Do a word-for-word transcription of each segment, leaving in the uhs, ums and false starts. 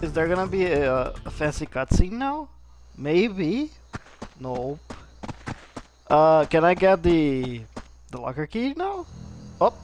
Is there gonna be a, a fancy cutscene now? Maybe? Nope. Uh, can I get the the locker key now? Oh.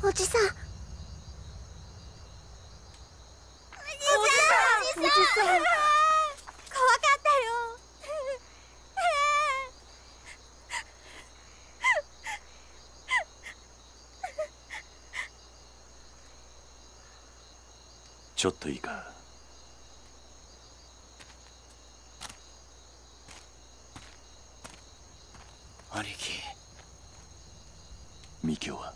Oji-san. Oji-san. Oji-san. Chotto-ika. Aniki. Mikio wa?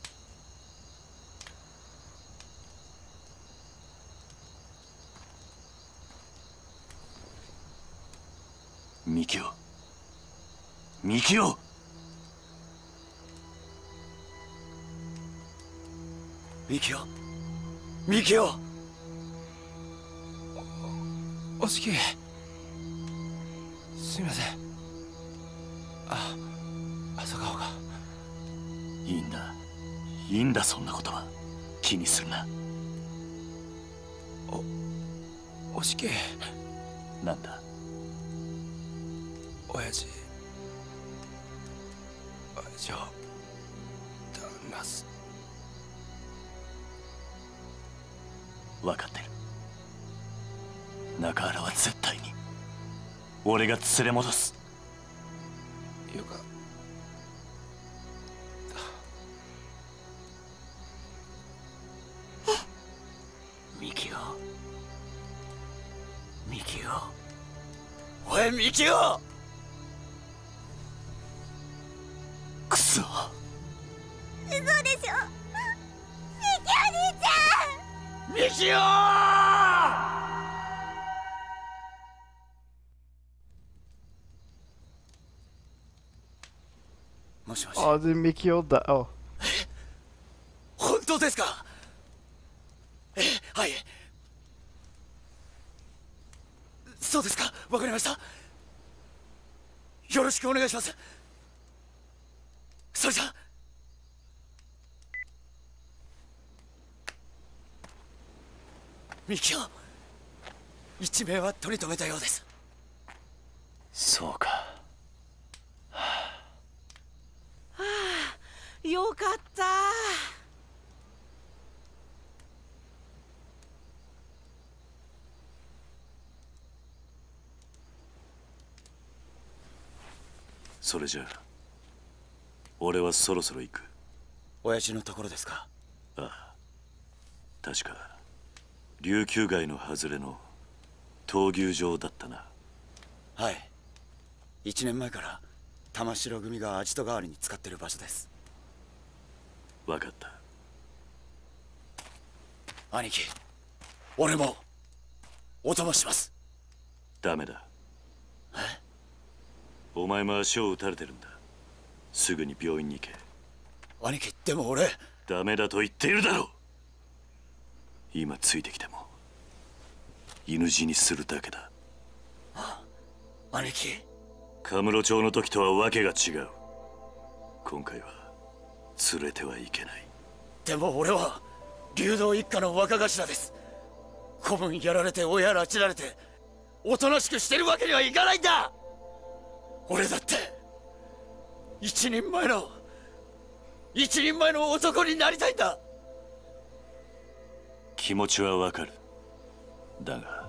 Mikio. Mikio! Mikio. Mikio! Oshiki. Sumimasen. Ah, Asakao ga. Ii in da. Ii in da, sonna koto wa. Ki ni suru na. O... Oshiki. Nanda? 親父、愛情、騙す。分かってる。中原は絶対に俺が連れ戻す。よか。ミキオ。ミキオ。おいミキオ。 Oh, did Mikio die? Oh. 本当ですか? え、はい。そうですか。わかりました。よろしくお願いします。それじゃ。 ミキオ、一命は取り留めたようです。そうか。はあ、よかった。それじゃ、俺はそろそろ行く。親父のところですか。ああ、確か。 琉球街の外れの闘牛場だったな。はい、いちねんまえから玉城組がアジト代わりに使ってる場所です。分かった。兄貴、俺もお供します。ダメだ。え？お前も足を打たれてるんだ。すぐに病院に行け。兄貴、でも俺…ダメだと言っているだろう。 今ついてきても犬死にするだけだ。兄貴、カムロ町の時とはわけが違う。今回は連れてはいけない。でも俺は竜道一家の若頭です。子分やられて親拉致られておとなしくしてるわけにはいかないんだ。俺だって一人前の一人前の男になりたいんだ。 気持ちはわかる。だが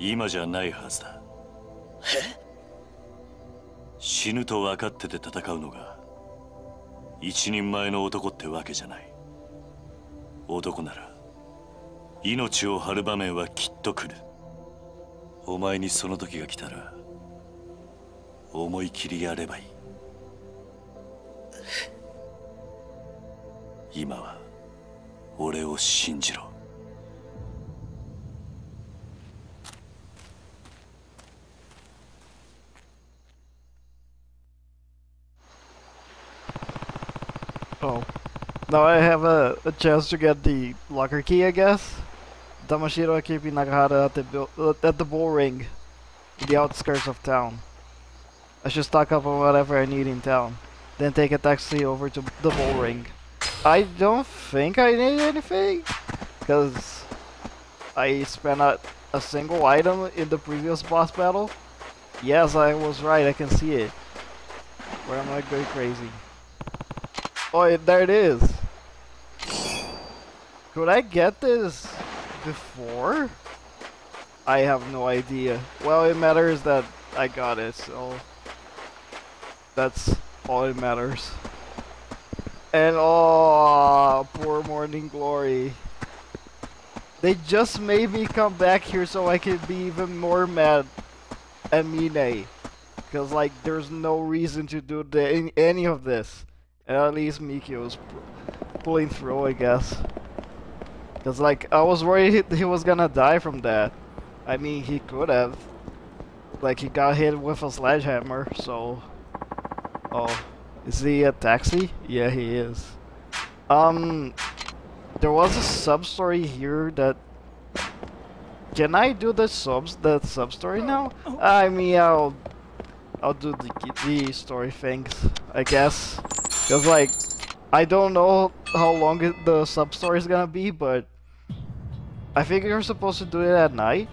今じゃないはずだ。え？死ぬと分かってて戦うのが一人前の男ってわけじゃない。男なら命を張る場面はきっと来る。お前にその時が来たら思い切りやればいい。今は俺を信じろ。Oh, now I have a, a chance to get the locker key, I guess. Tamashiro keeping Nagahara at the at the bull ring, the outskirts of town. I should stock up on whatever I need in town, then take a taxi over to the bull ring. I don't think I need anything, because I spent a, a single item in the previous boss battle. Yes, I was right, I can see it. Where am I going crazy? Oh, there it is! Could I get this before? I have no idea. Well, it matters that I got it, so that's all it matters. And oh, poor Morning Glory. They just made me come back here so I could be even more mad at Mine. Because, like, there's no reason to do the, any of this. And at least Mikio's pulling through, I guess. Because, like, I was worried he, he was gonna die from that. I mean, he could have. Like, he got hit with a sledgehammer, so... Oh. Is he a taxi? Yeah, he is. Um, there was a sub story here that. Can I do the subs that sub story now? I mean, I'll I'll do the the story things, I guess. Cause like, I don't know how long it, the sub story is gonna be, but I think you're supposed to do it at night.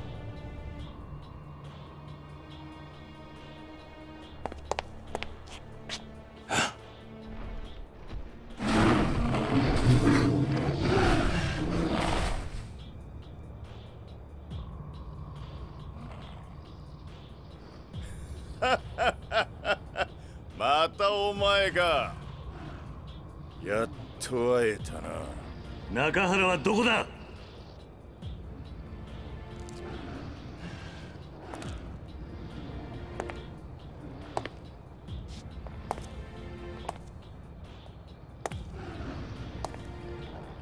Nakahara wa doko da?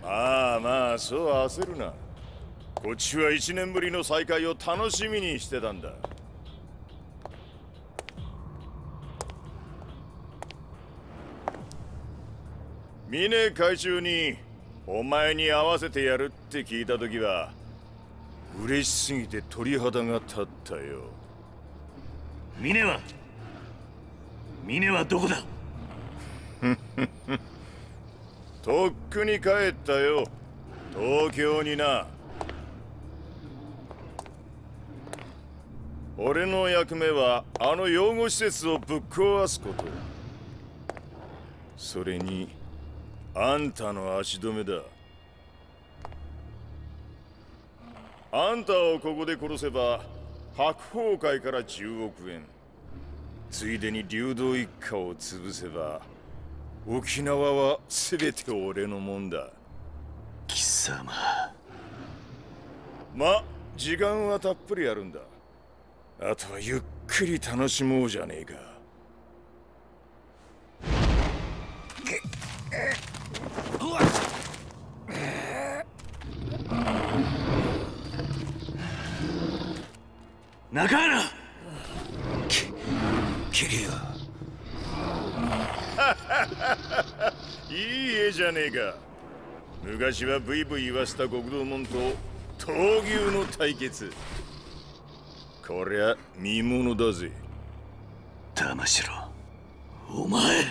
Ah, ma, so aseru na. Kochi wa one年ぶりの再会を楽しみにしてたんだ。 ミネ海中にお前に合わせてやるって聞いた時は嬉しすぎて鳥肌が立ったよ。ミネはミネはどこだ？とっくに帰ったよ。東京にな。俺の役目はあの養護施設をぶっ壊すこと。それに あんたの足止めだ。あんたをここで殺せば白鵬会からじゅうおくえん。ついでに流動一家を潰せば沖縄は全て俺のもんだ。貴様。ま、時間はたっぷりあるんだ。あとはゆっくり楽しもうじゃねえか。Nagahara! Kiria. Iieじゃねえか。昔はブイブイ言わせた極道門と闘牛の対決。こりゃ見物だぜ。玉城、お前。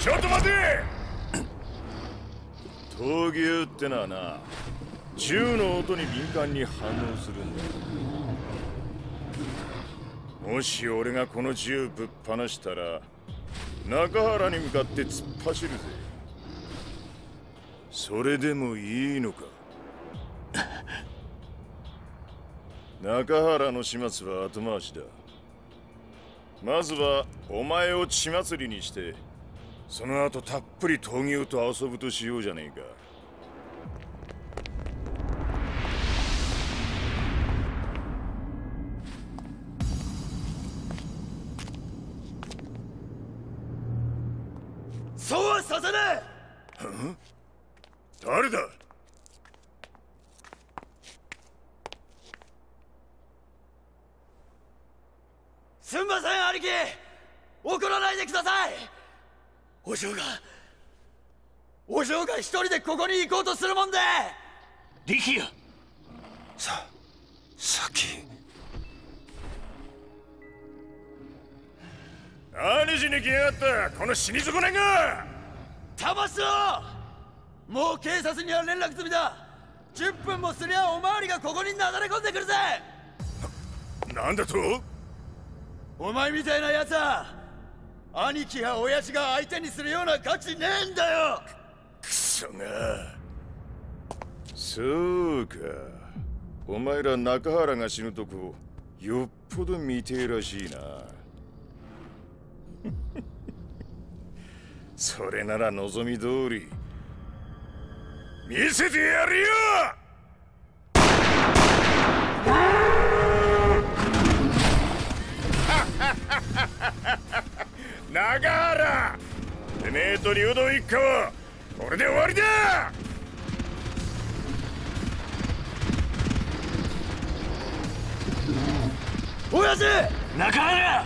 ちょっと待て。闘牛ってのはな。 銃の音に敏感に反応するんだ。もし俺がこの銃ぶっ放したら中原に向かって突っ走るぜ。それでもいいのか。中原の始末は後回しだ。まずはお前を血祭りにしてその後たっぷり闘牛と遊ぶとしようじゃねえか。 そう Huh? Who's that? Sorry, Ariki. Don't get angry. Oshō-ga. Oshō-ga is going to go here alone. Rikia. Sa, Saki. What are you doing here? This Shinizukune-ga. Tamashiro. I've been in contact with the police. ten minutes more, you'll be here. What's that? お前みたいなやつは兄貴や親父が相手にするような価値ねえんだよ。くそが。そうか。お前ら中原が死ぬとこよっぽど見てえらしいな。それなら望み通り見せてやるよ。 Nagahara! The mate and Ryudo一家はこれで終わりだ! Oyaji! Nagahara!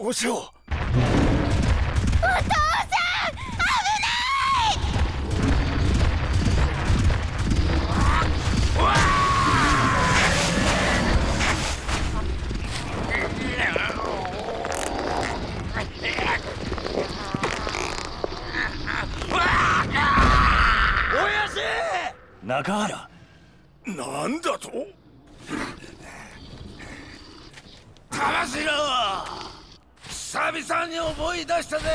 Oshō! Oto-san! Abunai! Oyaji! Nagahara! Nan da to? Tamashiro! 久々に思い出したぜ。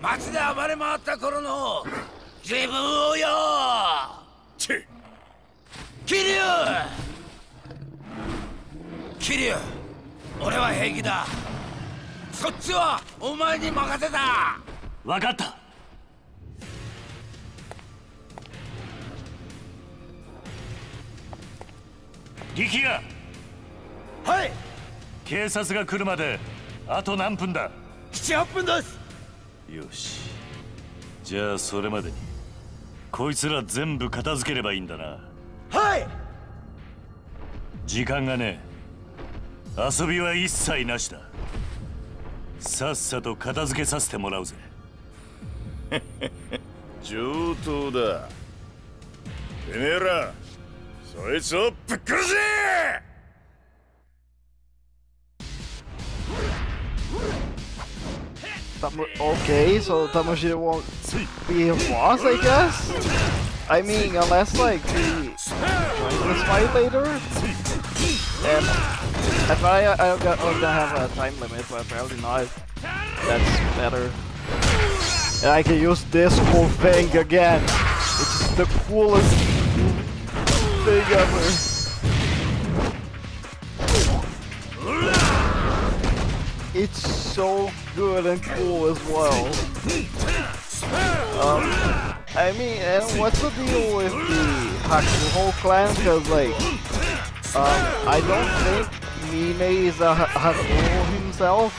街で暴れ回った頃の自分をよ。チッ。桐生。桐生。俺は平気だ。そっちはお前に任せた。分かった。力也。はい。 警察が来るまであと何分だ ？なな、はち分です。よし。じゃあそれまでにこいつら全部片付ければいいんだな。はい。時間がねえ。遊びは一切なしだ。さっさと片付けさせてもらうぜ。上等だ。てめえら、そいつをぶっ殺せ！ Okay, so Tamashiro won't be a boss, I guess? I mean, unless, like, we let's fight later? And I thought I, I was gonna have a time limit, but apparently not. That's better. And I can use this whole thing again, which is the coolest thing ever. It's so good and cool as well. Um, I mean, and what's the deal with the Hakuho clan? Because, like, um, I don't think Mine is a Hakuho himself.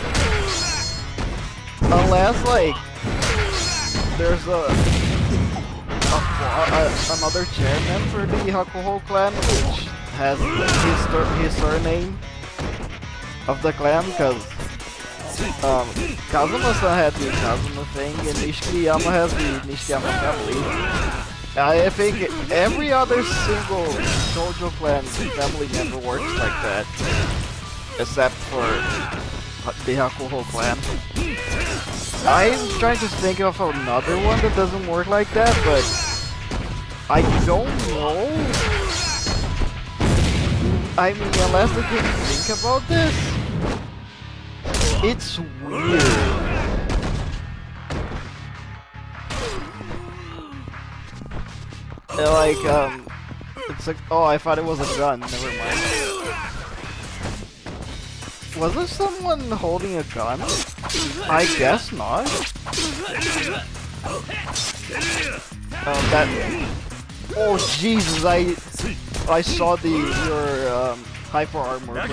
Unless, like, there's a, a, a another chairman for the Hakuho clan, which has his, his surname of the clan, because Um, Kazuma-san had the Kazuma thing, and Nishikiyama has the Nishikiyama family. I think every other single Shoujo clan family member works like that, except for the Hakuho clan. I'm trying to think of another one that doesn't work like that, but I don't know. I mean, unless I can think about this. It's weird. They're like, um, it's like, oh, I thought it was a gun. Never mind. Was there someone holding a gun? I guess not. Um, that. Oh Jesus! I I saw the your um, hyper armor. But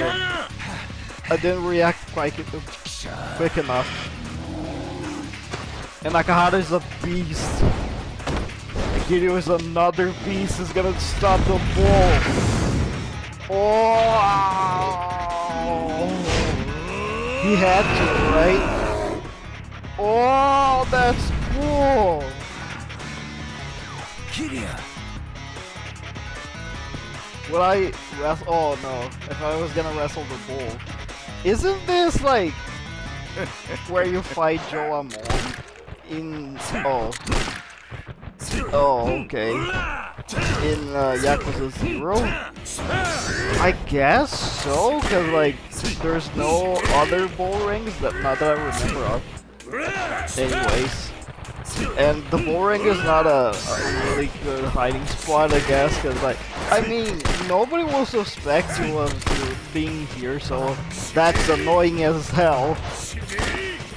I didn't react quite quick enough. And Akahara is a beast. Kiryu is another beast. Is gonna stop the ball. Oh! He had to, right? Oh, that's cool. Kiria. Would I wrestle? Oh no! If I was gonna wrestle the bull, isn't this like where you fight Joe Amon in? Oh, oh, okay. In uh, Yakuza Zero, I guess so. Cause like, there's no other bull rings that not that I remember of. Anyways. And the bull ring is not a, a really good hiding spot, I guess, because, like, I mean, nobody will suspect you of your being here, so that's annoying as hell.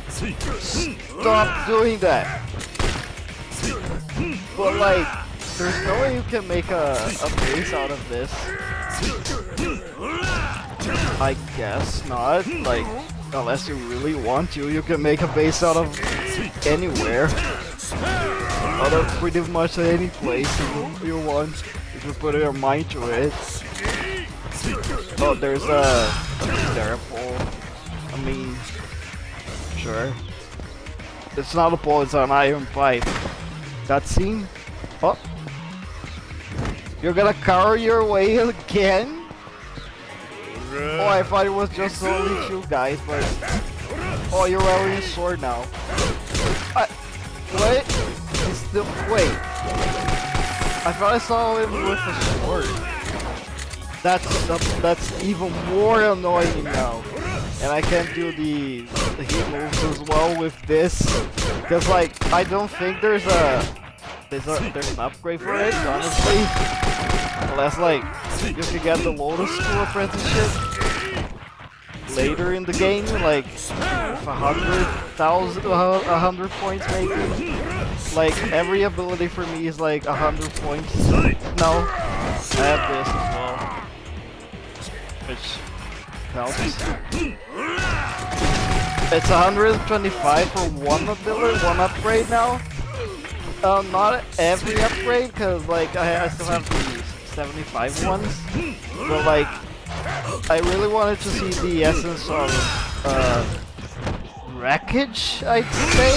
Stop doing that! But, like, there's no way you can make a, a base out of this. I guess not, like, unless you really want to, you can make a base out of anywhere. Out of pretty much any place you, you want, if you put your mind to it. Oh, there's a, a terrible. I mean, sure. It's not a pole, it's an iron pipe. Cutscene? Oh. You're gonna carry your way again? Oh, I thought it was just only two guys, but. Oh, you're wearing a sword now. I. What? He's still. Wait. I thought I saw him with a sword. That's uh, that's even more annoying now. And I can't do the, the heat moves as well with this. Because, like, I don't think there's a. There's, a, there's an upgrade for it, honestly. Unless, like, you can get the Lotus School Apprenticeship later in the game, like, a hundred thousand, uh, a hundred points maybe. Like, every ability for me is like a hundred points. No, I have this as well, which helps. It's one hundred twenty-five for one ability, one upgrade now. Uh, not every upgrade, cause like I, I still have the seventy-five ones, but like I really wanted to see the essence of uh, wreckage. I'd say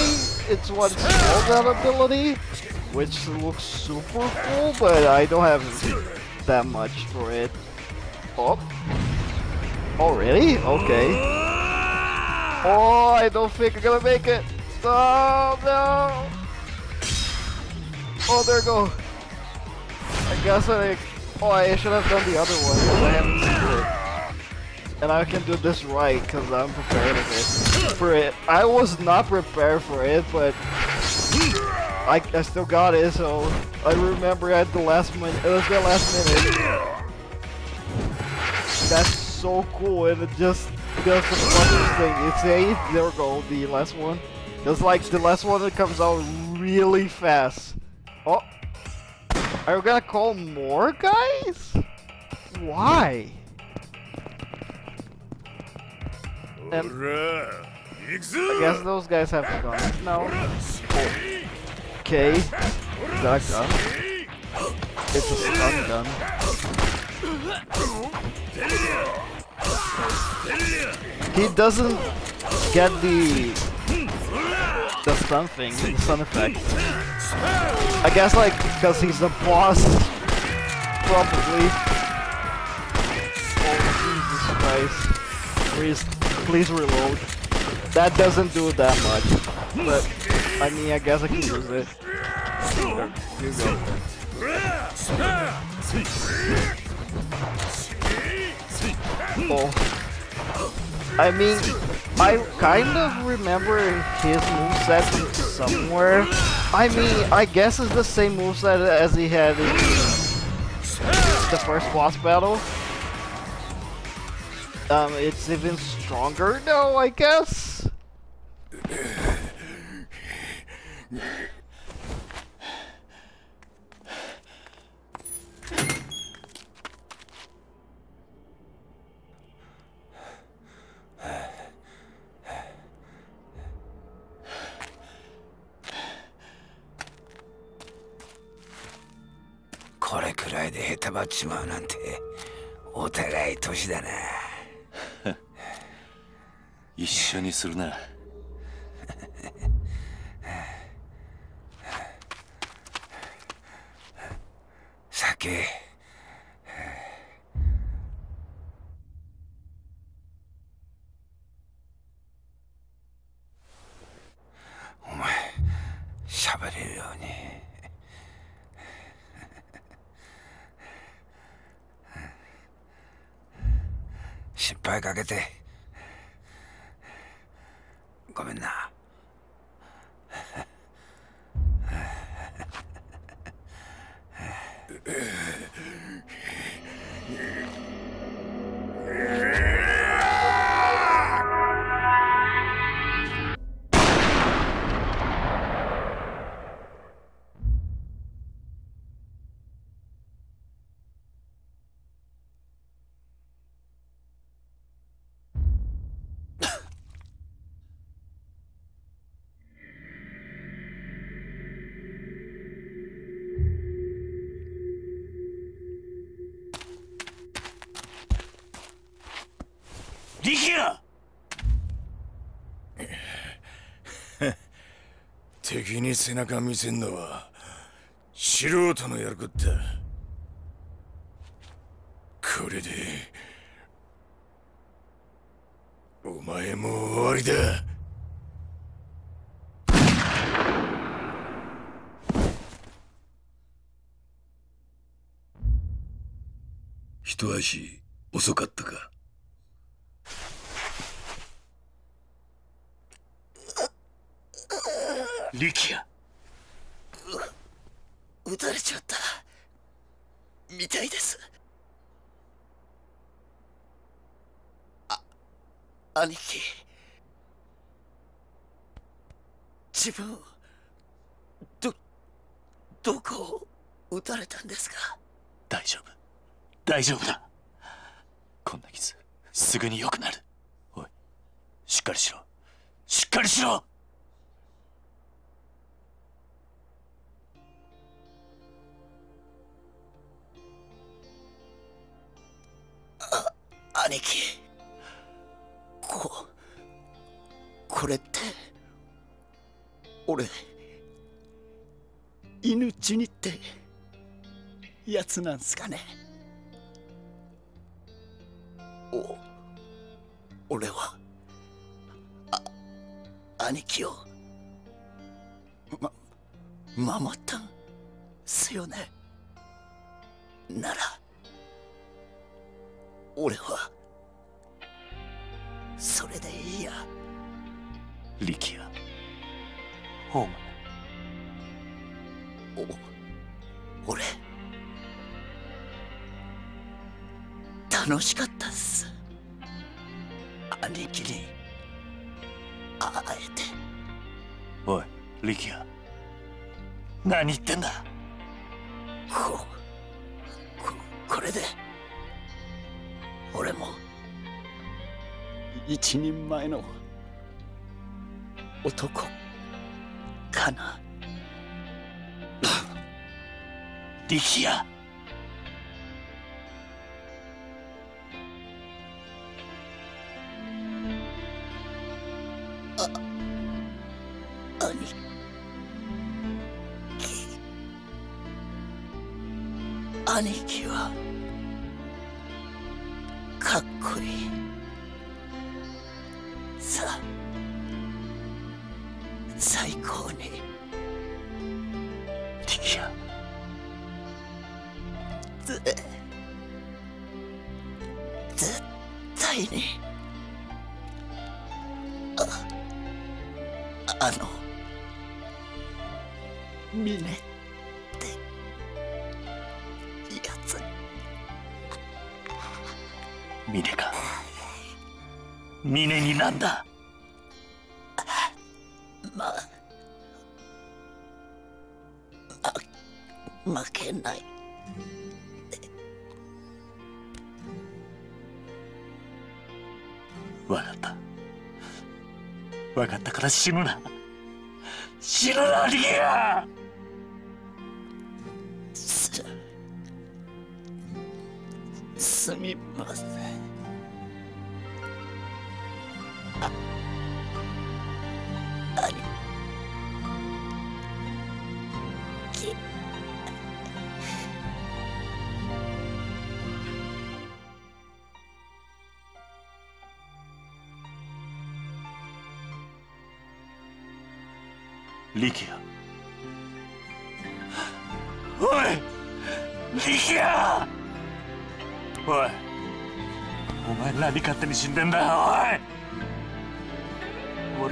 it's one small ability, which looks super cool, but I don't have that much for it. Oh, oh really? Okay. Oh, I don't think I'm gonna make it. Oh no. Oh, there we go. I guess I. Oh, I should have done the other one, because I haven't seen it. And I can do this right, because I'm prepared for it. For it. I was not prepared for it, but I, I still got it, so I remember at the last minute. It was the last minute. That's so cool, and it just does the funniest thing. It's eight. There we go, the last one. It's like the last one that comes out really fast. Oh, are we gonna call more guys? Why? And I guess those guys have guns now. Oh. Okay, is that a gun? It's a stun gun. He doesn't get the the stun thing, the stun effect. I guess, like, because he's the boss, probably. Oh, Jesus Christ. Please, please reload. That doesn't do that much, but, I mean, I guess I can use it. There, you go. Oh. I mean, I kind of remember his moveset from somewhere. I mean, I guess it's the same moveset as he had in the first boss battle. Um, it's even stronger now, I guess? これくらいでへたばっちまうなんてお互い年だな。一緒にするな。酒。お前、喋れるように。 失敗かけてごめんな。敵に背中見せんのは素人のやることだ。これでお前も終わりだ。一足遅かったか。 リキア。う、撃たれちゃったみたいです。あ、兄貴、自分どどこを撃たれたんですか？大丈夫、大丈夫だ。こんな傷すぐに良くなる。おい、しっかりしろ、しっかりしろ。 兄貴、こ、これって俺犬死にってやつなんすかね。お、俺はあ兄貴をま守ったんすよね。なら俺は。 それでいいや。リキア。ホーム。お、俺。楽しかったっす。兄貴に会えて。おい、リキア。何言ってんだ。こ、こ、これで。俺も。 一人前の男かな。力也。あ、兄貴。兄貴はかっこいい。 さ、最高に。力也。ぜ、絶対に。あ、あのミネってやつ。ミネか。 峰になんだ。まあ負けない。分かった、分かったから死ぬな、死ぬなリキア。すすみません。あありきリキア。おいリキア、おいお前何勝手に死んでんだよ。おい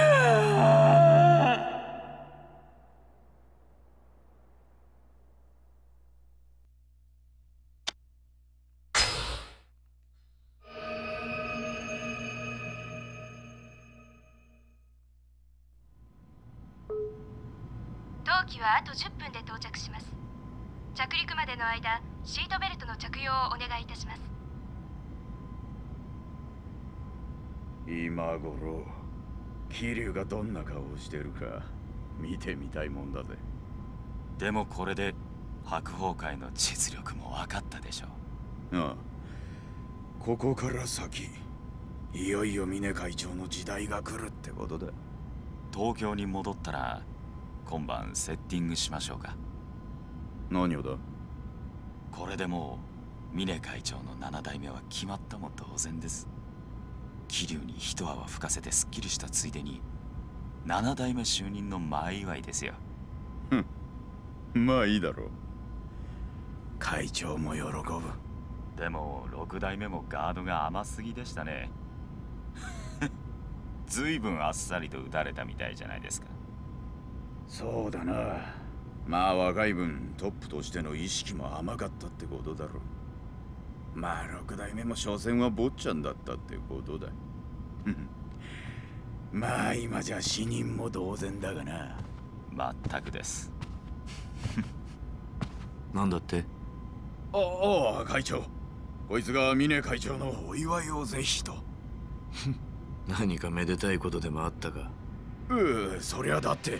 じゅっぷんで到着します。着陸までの間、シートベルトの着用をお願いいたします。今頃桐生がどんな顔をしてるか見てみたいもんだぜ。でもこれで白鵬会の実力も分かったでしょう。ああ、ここから先いよいよ峰会長の時代が来るってことだ。東京に戻ったら今晩セッティングしましょうか。何をだ。これでもう峰会長のなな代目は決まったも同然です。桐生に一泡吹かせてすっきりしたついでになな代目就任の前祝いですよ。ふん、まあいいだろう。会長も喜ぶ。でもろく代目もガードが甘すぎでしたね。ずいぶんあっさりと打たれたみたいじゃないですか。そうだな。まあ若い分トップとしての意識も甘かったってことだろう。まあろく代目も所詮は坊ちゃんだったってことだ。まあ今じゃ死人も同然だがな。まったくです。なんだって。ああ会長、こいつが峰会長のお祝いをぜひと。何かめでたいことでもあったか。うう、そりゃだって。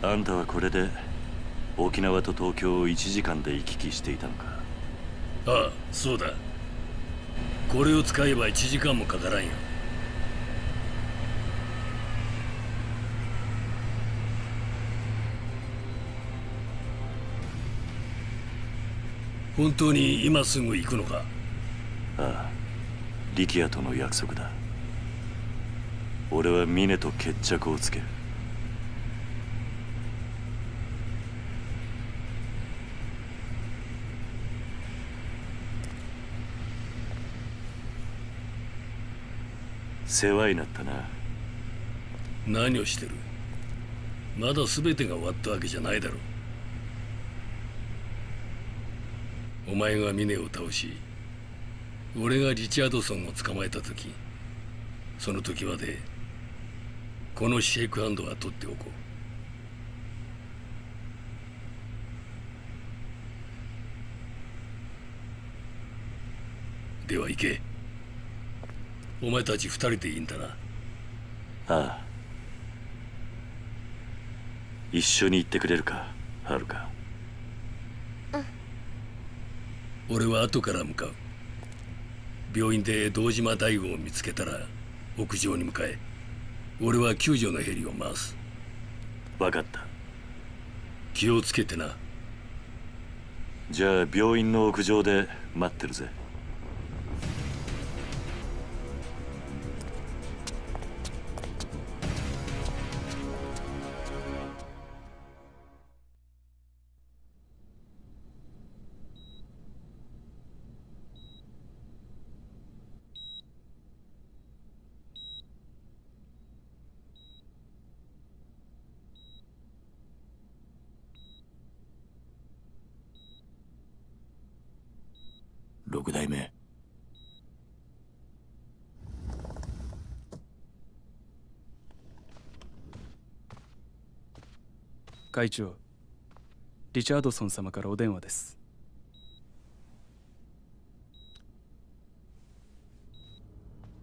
あんたはこれで沖縄と東京をいちじかんで行き来していたのか。ああ、そうだ。これを使えばいちじかんもかからんよ。本当に今すぐ行くのか。ああ、力也との約束だ。俺は峰と決着をつける。世話になったな。何をしてる。まだ全てが終わったわけじゃないだろう。お前が峰を倒し、俺がリチャードソンを捕まえた時、その時までこのシェイクハンドは取っておこう。では行け。お前たち二人でいいんだな。ああ。一緒に行ってくれるか、ハルカ。うん。俺は後から向かう。病院で堂島大吾を見つけたら屋上に向かえ。俺は救助のヘリを回す。分かった。気をつけてな。じゃあ病院の屋上で待ってるぜ。ろくだいめ。会長、リチャードソン様からお電話です。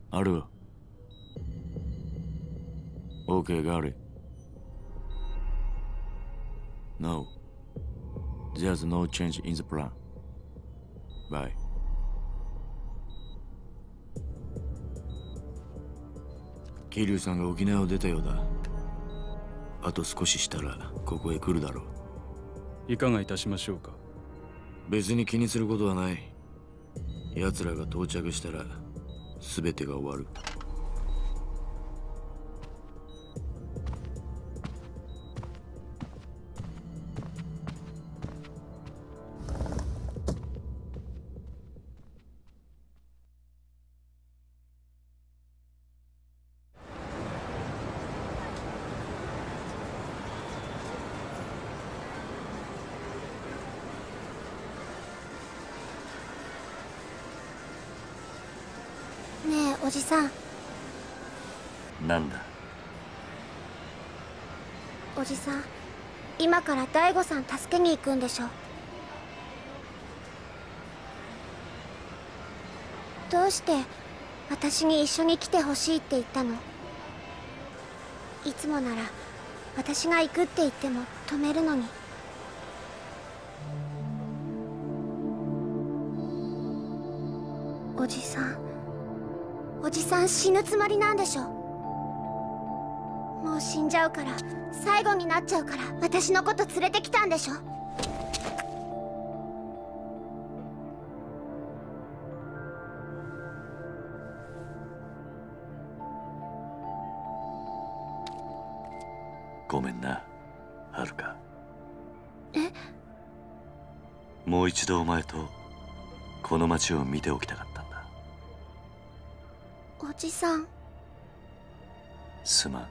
ある。 OK ガーリー No There's no change in the plan Bye桐生さんが沖縄を出たようだ。あと少ししたらここへ来るだろう。いかがいたしましょうか。別に気にすることはない。奴らが到着したら全てが終わる。おじさん。なんだ。おじさん、今から大吾さん助けに行くんでしょ。どうして私に一緒に来てほしいって言ったの。いつもなら私が行くって言っても止めるのに。おじさん。おじさん死ぬつもりなんでしょ。もう死んじゃうから、最後になっちゃうから私のこと連れてきたんでしょ。ごめんな、ハルカ。え？もう一度お前とこの街を見ておきたかった。おじさん。すまん。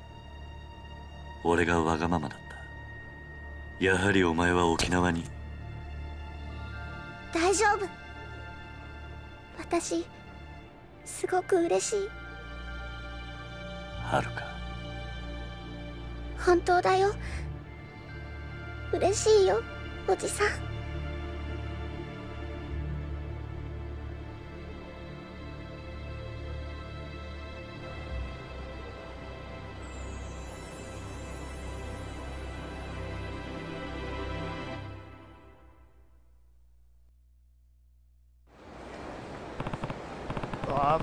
俺がわがままだった。やはりお前は沖縄に。大丈夫。私、すごく嬉しい。はるか。本当だよ。嬉しいよ、おじさん。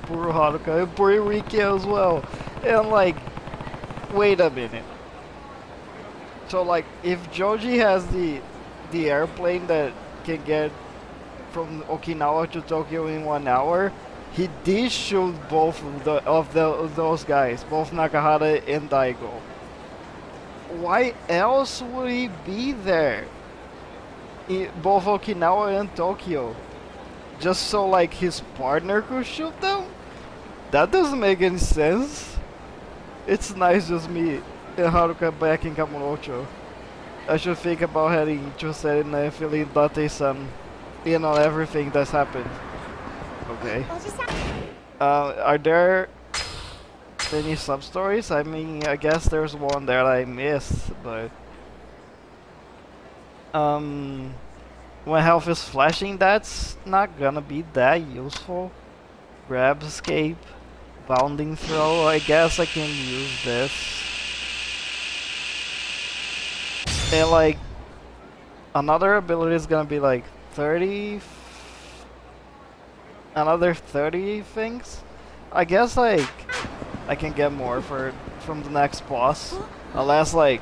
Poor Haruka and poor Ricky as well. And like, wait a minute. So like, if Joji has the the airplane that can get from Okinawa to Tokyo in one hour, he did shoot both of, the, of, the, of those guys, both Nagahara and Daigo. Why else would he be there? In both Okinawa and Tokyo. Just so like his partner could shoot them? That doesn't make any sense. It's nice just me and Haruka back in Kamurocho. I should think about heading to Serena and feeling Date-san in on everything that's happened. Okay. Uh, are there any sub-stories? I mean, I guess there's one that I missed, but... Um... When health is flashing, that's not gonna be that useful. Grab escape, bounding throw, I guess I can use this. And like, another ability is gonna be like thirty, another thirty things. I guess like, I can get more for from the next boss, unless like,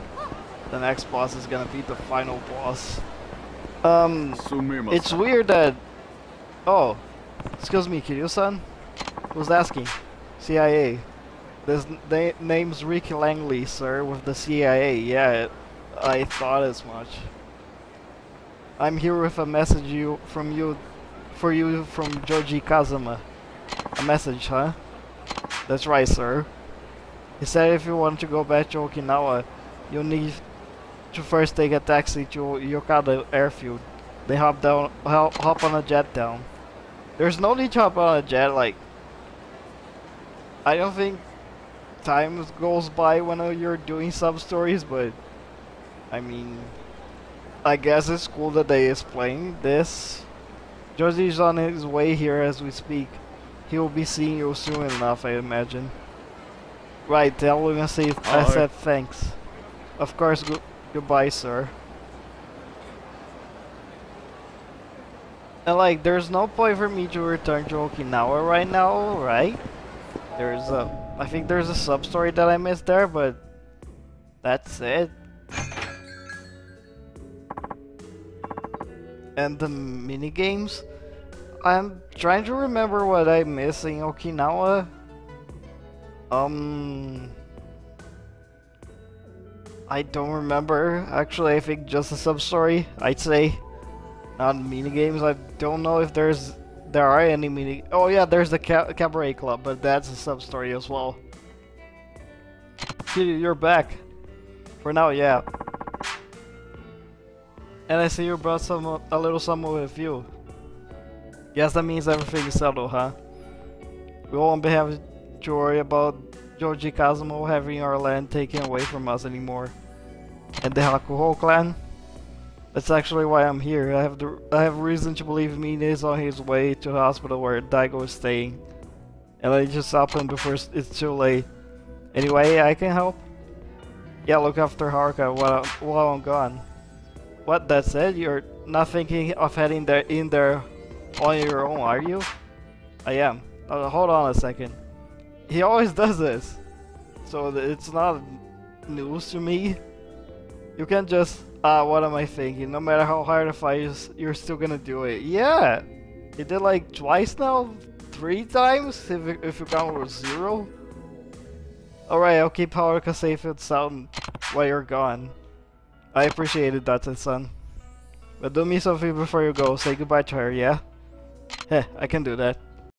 the next boss is gonna be the final boss. Um, it's weird that, oh, excuse me, Kiryu-san, who's asking? C I A. This na name's Ricky Langley, sir, with the C I A. Yeah, it, I thought as much. I'm here with a message you from you, for you from Joji Kazama. A message, huh? That's right, sir. He said if you want to go back to Okinawa, you'll need to first take a taxi to Yokada Airfield. They hop down, hop, hop on a jet down. There's no need to hop on a jet. Like, I don't think time goes by when you're doing sub stories, but I mean, I guess it's cool that they explain this. Joji's on his way here as we speak. He will be seeing you soon enough, I imagine. Right, tell him and say I said thanks. Of course, go goodbye, sir. And like, there's no point for me to return to Okinawa right now, right? There's a, I think there's a sub story that I missed there, but that's it. And the mini games. I'm trying to remember what I miss in Okinawa. Um, I don't remember. Actually, I think just a sub story. I'd say, not mini games. I don't know if there's. There are any mini- oh yeah, there's the ca Cabaret Club, but that's a sub-story as well. Kiryu, you're back. For now, yeah. And I see you brought some a little someone with you. Guess that means everything's settled, huh? We won't be having to worry about Joji Kazama having our land taken away from us anymore. And the Hakuho clan? That's actually why I'm here. I have the, I have reason to believe Mina is on his way to the hospital where Daigo is staying. And I just stop him before it's too late. Anyway, I can help? Yeah, look after Haruka while, while I'm gone. What, that's it? You're not thinking of heading there in there on your own, are you? I am. Uh, hold on a second. He always does this. So it's not news to me. You can't just... Ah, uh, what am I thinking? No matter how hard I fight, you're still gonna do it. Yeah! He did like twice now? Three times? If, if you count with zero? Alright, I'll keep Haruka safe and sound while you're gone. I appreciate it, Date-san. But do me something before you go. Say goodbye to her, yeah? Heh, I can do that.